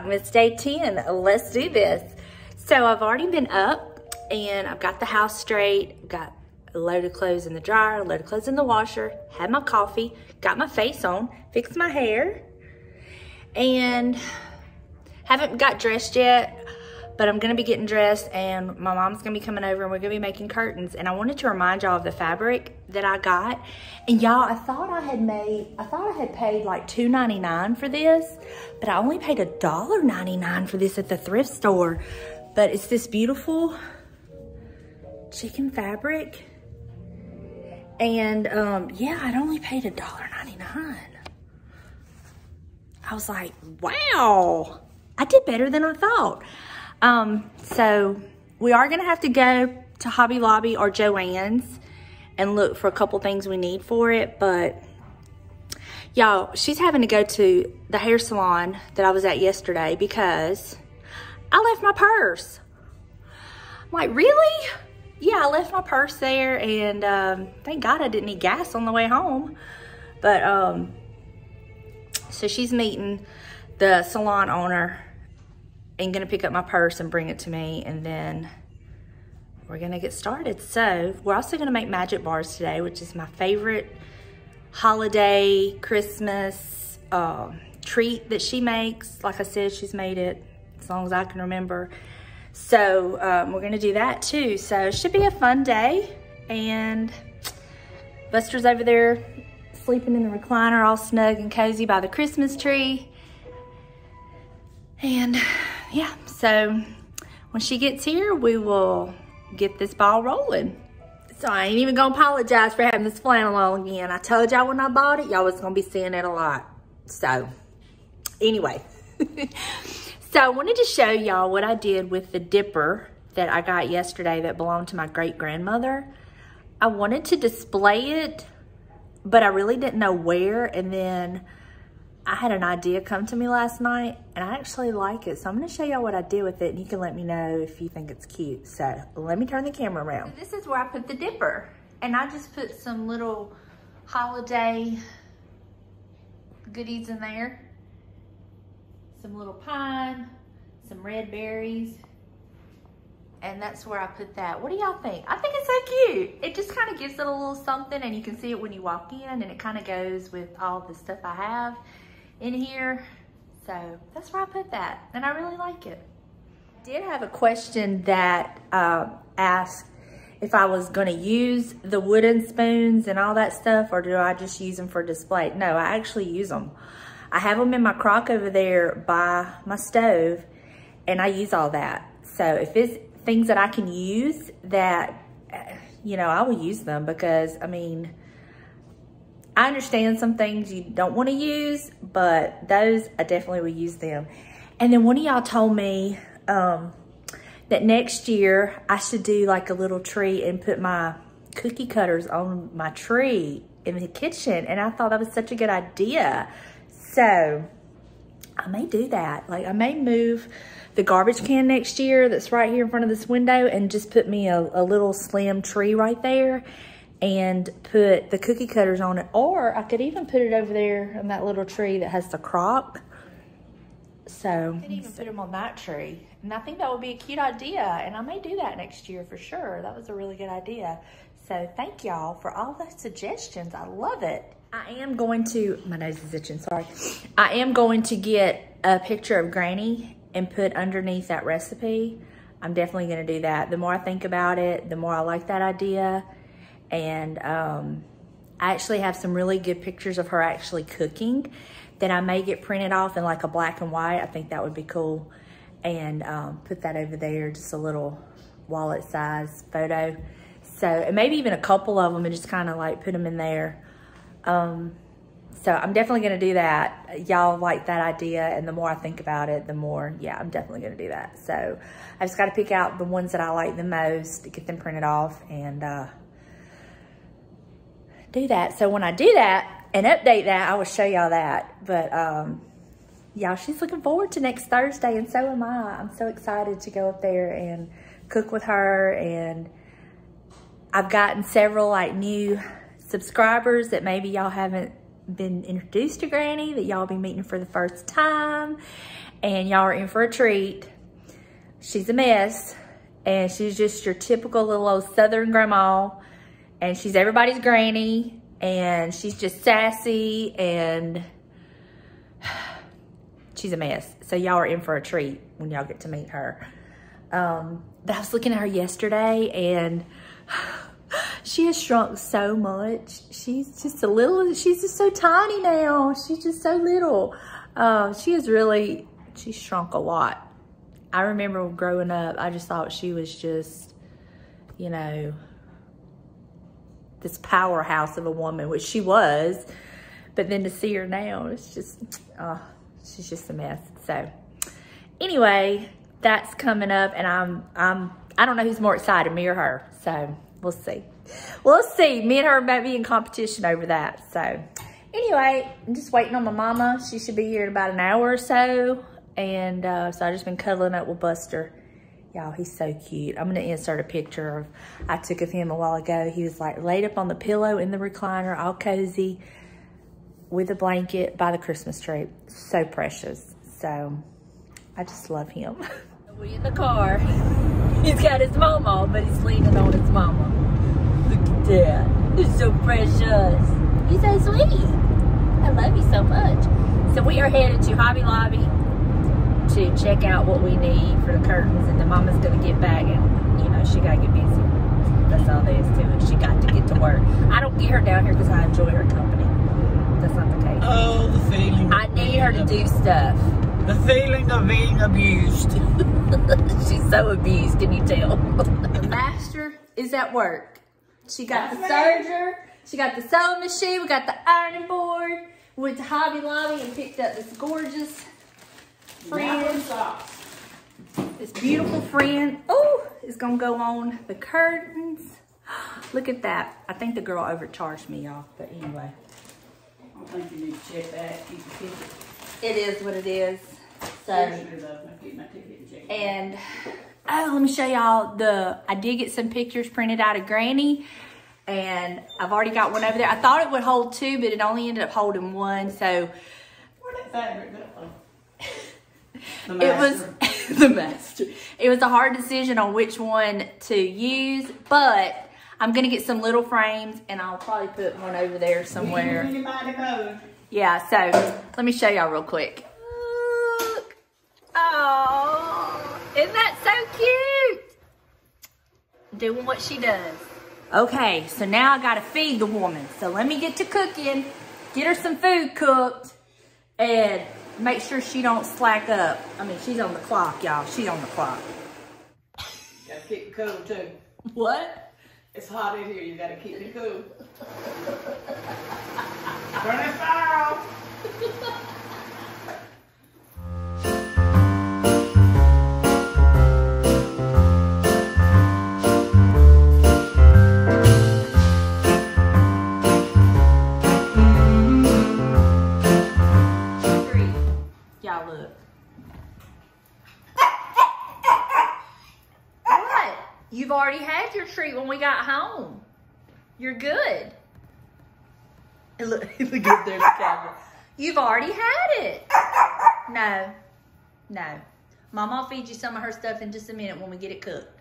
Vlogmas Day 10. Let's do this. So I've already been up and I've got the house straight, got a load of clothes in the dryer, a load of clothes in the washer, had my coffee, got my face on, fixed my hair, and haven't got dressed yet, but I'm gonna be getting dressed and my mom's gonna be coming over and we're gonna be making curtains. And I wanted to remind y'all of the fabric that I got. And y'all, I thought I had paid like $2.99 for this, but I only paid $1.99 for this at the thrift store. But it's this beautiful chicken fabric. And yeah, I'd only paid $1.99. I was like, wow, I did better than I thought. So we are gonna have to go to Hobby Lobby or Jo-Ann's and look for a couple things we need for it. But y'all, she's having to go to the hair salon that I was at yesterday because I left my purse. I'm like, really? Yeah, I left my purse there, and thank God I didn't need gas on the way home. But so she's meeting the salon owner and gonna pick up my purse and bring it to me, and then we're gonna get started. So we're also gonna make magic bars today, which is my favorite holiday Christmas treat that she makes. Like I said, she's made it as long as I can remember. So we're gonna do that too. So it should be a fun day. And Buster's over there sleeping in the recliner, all snug and cozy by the Christmas tree. And yeah, so when she gets here, we will get this ball rolling. So I ain't even gonna apologize for having this flannel on again. I told y'all when I bought it, y'all was gonna be seeing it a lot. So anyway, so I wanted to show y'all what I did with the dipper that I got yesterday that belonged to my great-grandmother. I wanted to display it, but I really didn't know where, and then I had an idea come to me last night, and I actually like it. So I'm gonna show y'all what I did with it, and you can let me know if you think it's cute. So let me turn the camera around. So this is where I put the dipper, and I just put some little holiday goodies in there. Some little pine, some red berries, and that's where I put that. What do y'all think? I think it's so cute. It just kind of gives it a little something, and you can see it when you walk in, and it kind of goes with all the stuff I have in here. So that's where I put that, and I really like it. I did have a question that asked if I was going to use the wooden spoons and all that stuff, or do I just use them for display? No, I actually use them. I have them in my crock over there by my stove, and I use all that. So if it's things that I can use, that, you know, I will use them, because I mean, I understand some things you don't want to use, but those, I definitely will use them. And then one of y'all told me that next year I should do like a little tree and put my cookie cutters on my tree in the kitchen. And I thought that was such a good idea. So I may do that. Like, I may move the garbage can next year that's right here in front of this window and just put me a little slim tree right there, and put the cookie cutters on it. Or I could even put it over there on that little tree that has the crock. So I could even put them on that tree. And I think that would be a cute idea. And I may do that next year for sure. That was a really good idea. So thank y'all for all the suggestions. I love it. I am going to, my nose is itching, sorry. I am going to get a picture of Granny and put underneath that recipe. I'm definitely gonna do that. The more I think about it, the more I like that idea. And I actually have some really good pictures of her actually cooking that I may get printed off in like a black and white. I think that would be cool. And put that over there, just a little wallet size photo. So, and maybe even a couple of them, and just kind of like put them in there. So I'm definitely gonna do that. Y'all like that idea, and the more I think about it, the more, yeah, I'm definitely gonna do that. So I just gotta pick out the ones that I like the most, get them printed off, and do that. So when I do that and update that, I will show y'all that. But y'all, she's looking forward to next Thursday, and so am I. I'm so excited to go up there and cook with her. And I've gotten several like new subscribers that maybe y'all haven't been introduced to Granny, that y'all be meeting for the first time, and y'all are in for a treat. She's a mess, and she's just your typical little old Southern grandma, and she's everybody's granny, and she's just sassy, and she's a mess. So y'all are in for a treat when y'all get to meet her. But I was looking at her yesterday, and she has shrunk so much. She's just a little, she's just so tiny now. She's just so little. She has really, she's shrunk a lot. I remember growing up, I just thought she was just, you know, this powerhouse of a woman, which she was. But then to see her now, it's just, she's just a mess. So anyway, that's coming up, and I don't know who's more excited, me or her. So we'll see. We'll see. Me and her might be in competition over that. So anyway, I'm just waiting on my mama. She should be here in about an hour or so. And so I've just been cuddling up with Buster. Y'all, he's so cute. I'm going to insert a picture of I took of him a while ago. He was like laid up on the pillow in the recliner, all cozy, with a blanket by the Christmas tree. So precious. So I just love him. We're in the car. He's got his mama, but he's leaning on his mama. Look at that. He's so precious. He's so sweet. I love you so much. So we are headed to Hobby Lobby to check out what we need for the curtains, and the mama's gonna get back, and you know, she gotta get busy. That's all there is to it. She got to get to work. I don't get her down here because I enjoy her company. That's not the case. Oh, the feeling. I need her to do stuff. The feeling of being abused. She's so abused, can you tell? The master is at work. She got the serger, she got the sewing machine, we got the ironing board, we went to Hobby Lobby and picked up this gorgeous friend. This beautiful friend. Oh, it's gonna go on the curtains. Look at that. I think the girl overcharged me, y'all, but anyway. I don't think you need to check that. Keep the ticket. It is what it is. So, and oh, let me show y'all the, I did get some pictures printed out of Granny, and I've already got one over there. I thought it would hold two, but it only ended up holding one. So the master. It was the master. It was a hard decision on which one to use, but I'm gonna get some little frames, and I'll probably put one over there somewhere. Yeah, so let me show y'all real quick. Look. Oh, isn't that so cute? Doing what she does. Okay, so now I gotta feed the woman. So let me get to cooking, get her some food cooked, and make sure she don't slack up. I mean, she's on the clock, y'all. She's on the clock. You gotta keep it cool, too. What? It's hot in here. You gotta keep it cool. Turn it off. Y'all look. What? You've already had your treat when we got home. You're good. And look, look at there's the camera. You've already had it. No, no. Mama will feed you some of her stuff in just a minute when we get it cooked.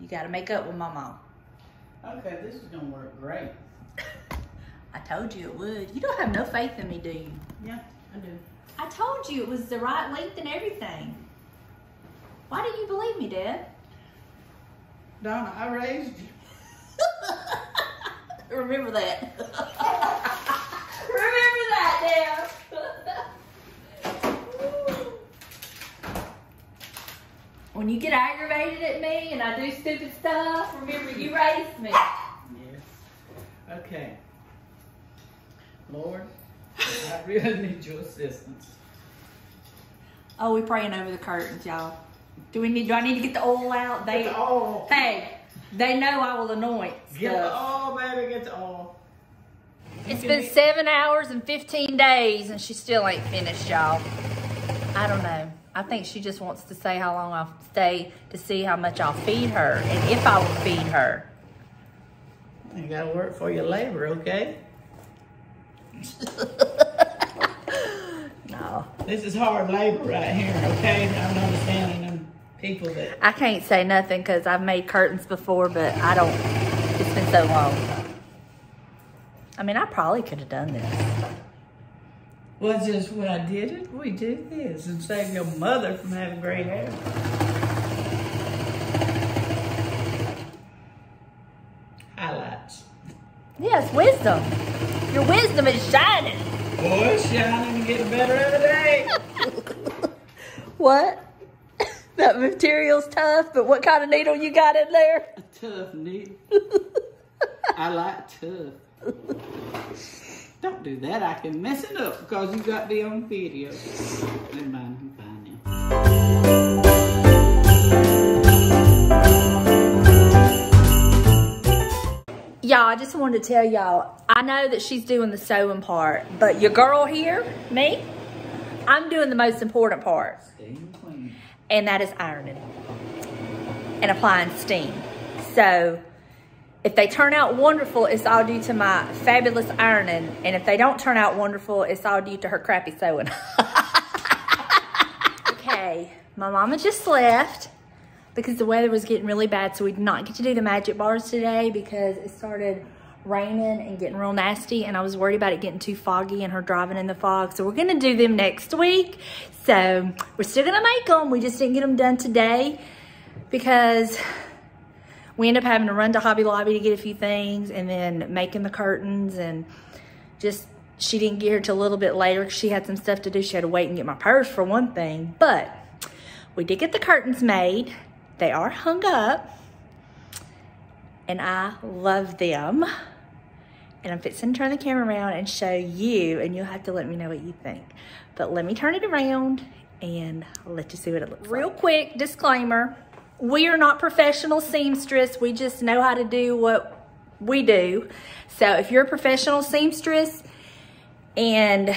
You gotta make up with Mama. Okay, this is gonna work great. I told you it would. You don't have no faith in me, do you? Yeah, I do. I told you it was the right length and everything. Why do you believe me, Deb? Donna, I raised you. Remember that. Remember that, Deb. When you get aggravated at me and I do stupid stuff, remember you raised me. Yes. Okay. Lord, I really need your assistance. Oh, we're praying over the curtains, y'all. Do I need to get the oil out? Get the oil. Hey. They know I will anoint. Get the oil, baby, get the oil. It's been 7 hours and 15 days, and she still ain't finished, y'all. I don't know. I think she just wants to say how long I'll stay to see how much I'll feed her, and if I will feed her. You gotta work for your labor, okay? No. This is hard labor right here, okay? I'm not understanding them people that... I can't say nothing because I've made curtains before, but I don't... It's been so long. I mean, I probably could have done this. Well, just when I did it, we did this and saved your mother from having gray hair. Highlights. Yes, wisdom. Your wisdom is shining. Boy, it's shining and getting better every day. What? That material's tough, but what kind of needle you got in there? A tough needle. I like tough. Don't do that, I can mess it up because you got me on video. Never mind, I'm fine now. Y'all, I just wanted to tell y'all, I know that she's doing the sewing part, but your girl here, me, I'm doing the most important part. Steam clean. And that is ironing and applying steam. So, if they turn out wonderful, it's all due to my fabulous ironing. And if they don't turn out wonderful, it's all due to her crappy sewing. Okay, my mama just left because the weather was getting really bad. So we did not get to do the magic bars today because it started raining and getting real nasty. And I was worried about it getting too foggy and her driving in the fog. So we're going to do them next week. So we're still going to make them. We just didn't get them done today because... we end up having to run to Hobby Lobby to get a few things and then making the curtains and just, she didn't get here till a little bit later because she had some stuff to do. She had to wait and get my purse for one thing, but we did get the curtains made. They are hung up and I love them. And I'm fixing to turn the camera around and show you and you'll have to let me know what you think. But let me turn it around and I'll let you see what it looks like. Real quick disclaimer. We are not professional seamstress. We just know how to do what we do. So if you're a professional seamstress and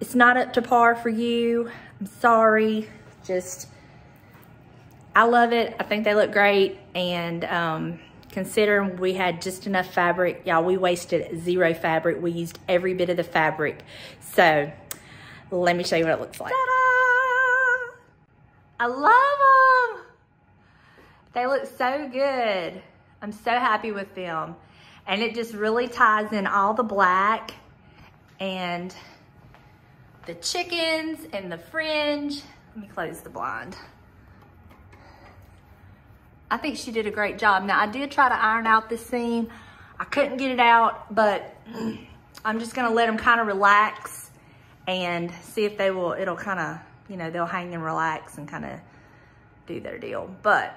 it's not up to par for you, I'm sorry. Just, I love it. I think they look great. And considering we had just enough fabric, y'all, we wasted zero fabric. We used every bit of the fabric. So let me show you what it looks like. Ta-da! I love them. They look so good. I'm so happy with them. And it just really ties in all the black and the chickens and the fringe. Let me close the blind. I think she did a great job. Now I did try to iron out this seam. I couldn't get it out, but I'm just gonna let them kind of relax and see if they will, it'll kind of, you know, they'll hang and relax and kind of do their deal. But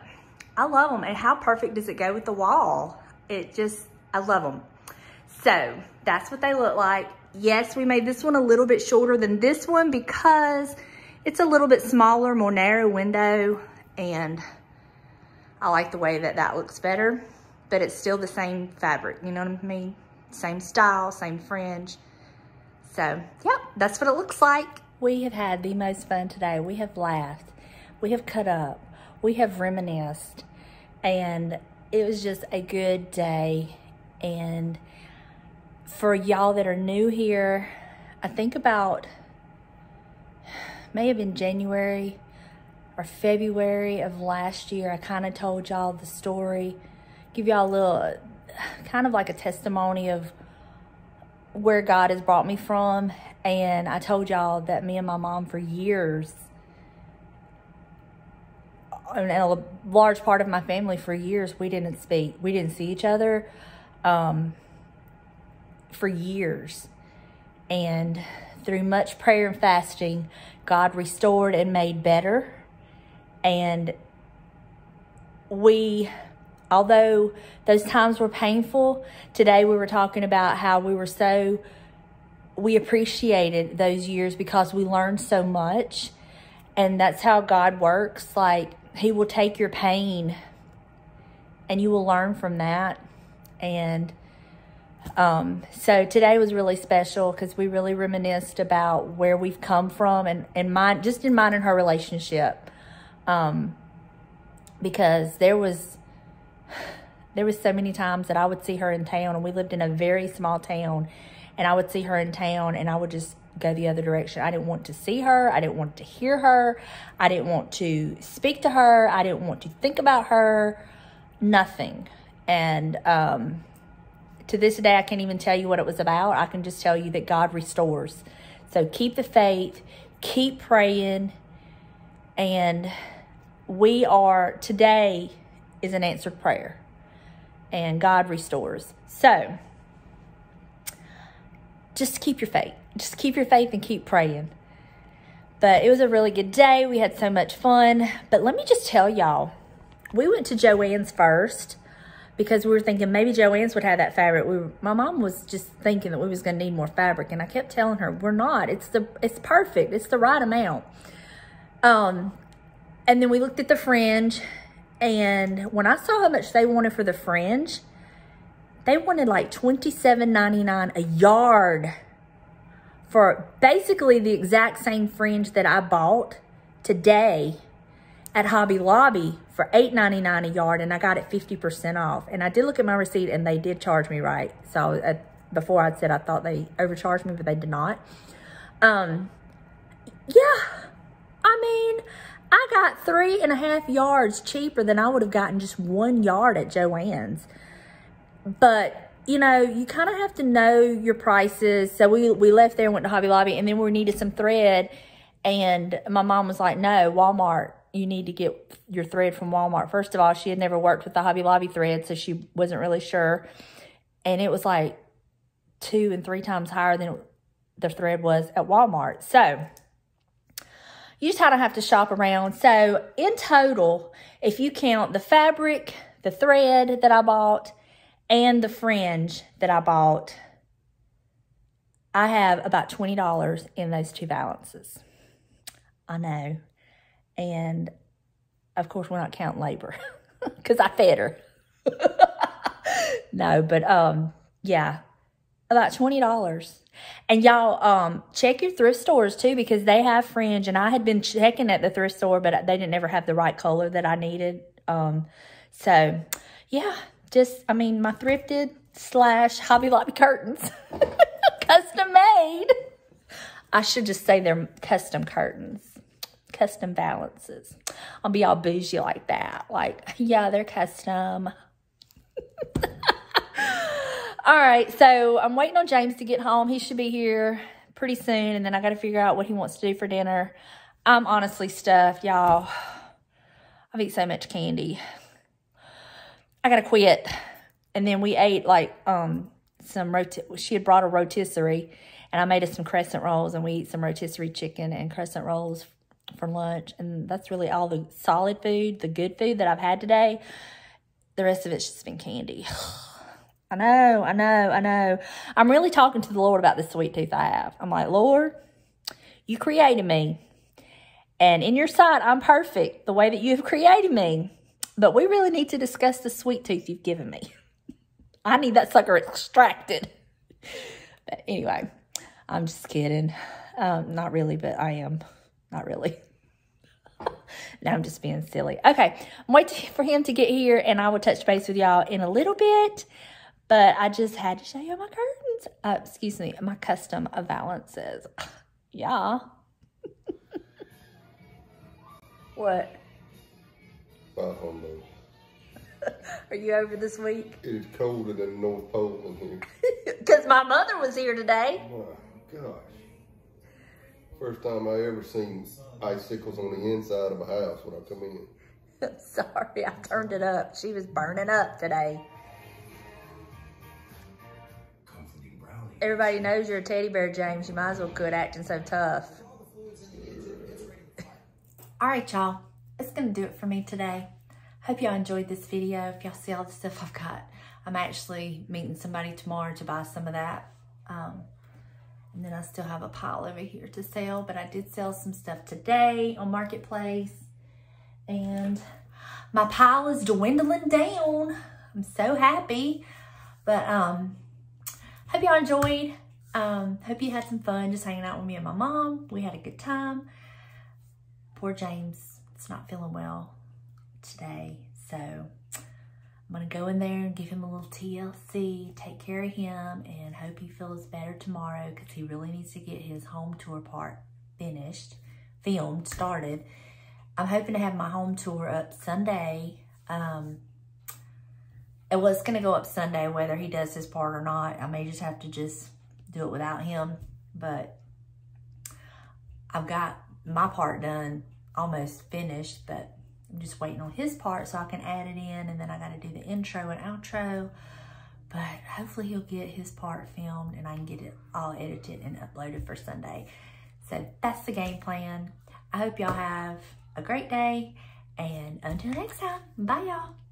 I love them. And how perfect does it go with the wall? It just, I love them. So that's what they look like. Yes, we made this one a little bit shorter than this one because it's a little bit smaller, more narrow window. And I like the way that that looks better, but it's still the same fabric. You know what I mean? Same style, same fringe. So yep, that's what it looks like. We have had the most fun today. We have laughed, we have cut up, we have reminisced, and it was just a good day. And for y'all that are new here, I think about, may have been January or February of last year, I kind of told y'all the story, give y'all a little, kind of like a testimony of where God has brought me from. And I told y'all that me and my mom for years, and a large part of my family for years, we didn't speak. We didn't see each other for years. And through much prayer and fasting, God restored and made better. And we... although those times were painful, today we were talking about how we were so, we appreciated those years because we learned so much. And that's how God works. Like, he will take your pain and you will learn from that. And so today was really special because we really reminisced about where we've come from and mine, just in mine and her relationship. Because there was... There was so many times that I would see her in town, and we lived in a very small town, and I would see her in town and I would just go the other direction. I didn't want to see her. I didn't want to hear her. I didn't want to speak to her. I didn't want to think about her, nothing. And to this day, I can't even tell you what it was about. I can just tell you that God restores. So keep the faith, keep praying, and we are, today is an answered prayer, and God restores. So just keep your faith. Just keep your faith and keep praying. But it was a really good day. We had so much fun. But let me just tell y'all, we went to Jo-Ann's first because we were thinking maybe Jo-Ann's would have that fabric. My mom was just thinking that we was going to need more fabric, and I kept telling her, we're not. It's perfect. It's the right amount. And then we looked at the fringe, and when I saw how much they wanted for the fringe, they wanted like $27.99 a yard for basically the exact same fringe that I bought today at Hobby Lobby for $8.99 a yard, and I got it 50% off. And I did look at my receipt, and they did charge me, right? So before I said I thought they overcharged me, but they did not. Yeah, I mean, I got 3.5 yards cheaper than I would have gotten just 1 yard at Jo-Ann's. But, you know, you kind of have to know your prices. So we left there and went to Hobby Lobby, and then we needed some thread. And my mom was like, no, Walmart, you need to get your thread from Walmart. First of all, she had never worked with the Hobby Lobby thread, so she wasn't really sure. And it was like 2 and 3 times higher than the thread was at Walmart. So you just kind of have to shop around. So in total, if you count the fabric, the thread that I bought, and the fringe that I bought, I have about $20 in those two balances. I know. And of course, we're not counting labor because I fed her. No, but yeah, about $20. And y'all, check your thrift stores too, because they have fringe, and I had been checking at the thrift store, but they didn't ever have the right color that I needed. So yeah, just, I mean, my thrifted / Hobby Lobby curtains, custom made. I should just say they're custom curtains, custom balances. I'll be all bougie like that. Like, yeah, they're custom. All right, so I'm waiting on James to get home. He should be here pretty soon, and then I got to figure out what he wants to do for dinner. I'm honestly stuffed, y'all. I've eaten so much candy. I got to quit. And then we ate, like, she had brought a rotisserie, and I made us some crescent rolls, and we eat some rotisserie chicken and crescent rolls for lunch. And that's really all the solid food, the good food that I've had today. The rest of it's just been candy. I know, I know, I know. I'm really talking to the Lord about this sweet tooth I have. I'm like, Lord, you created me, and in your sight, I'm perfect the way that you have created me. But we really need to discuss the sweet tooth you've given me. I need that sucker extracted. But anyway, I'm just kidding. Not really, but I am. Not really. Now I'm just being silly. Okay, I'm waiting for him to get here, and I will touch base with y'all in a little bit. But I just had to show you my curtains. Excuse me, my custom balances. Yeah. What? I don't know. Are you over this week? It's colder than the North Pole in here. Because my mother was here today. My gosh. First time I ever seen icicles on the inside of a house when I come in. I'm sorry, I turned it up. She was burning up today. Everybody knows you're a teddy bear, James. You might as well quit acting so tough. All right, y'all. That's going to do it for me today. Hope y'all enjoyed this video. If y'all see all the stuff I've got, I'm actually meeting somebody tomorrow to buy some of that. And then I still have a pile over here to sell. But I did sell some stuff today on Marketplace. And my pile is dwindling down. I'm so happy. But, hope y'all enjoyed. Hope you had some fun just hanging out with me and my mom. We had a good time. Poor James is not feeling well today. So I'm gonna go in there and give him a little TLC, take care of him, and hope he feels better tomorrow because he really needs to get his home tour part finished, filmed, started. I'm hoping to have my home tour up Sunday. Well, it's gonna go up Sunday, whether he does his part or not. I may just have to just do it without him, but I've got my part done, almost finished, but I'm just waiting on his part so I can add it in, and then I gotta do the intro and outro, but hopefully he'll get his part filmed and I can get it all edited and uploaded for Sunday. So that's the game plan. I hope y'all have a great day, and until next time, bye y'all.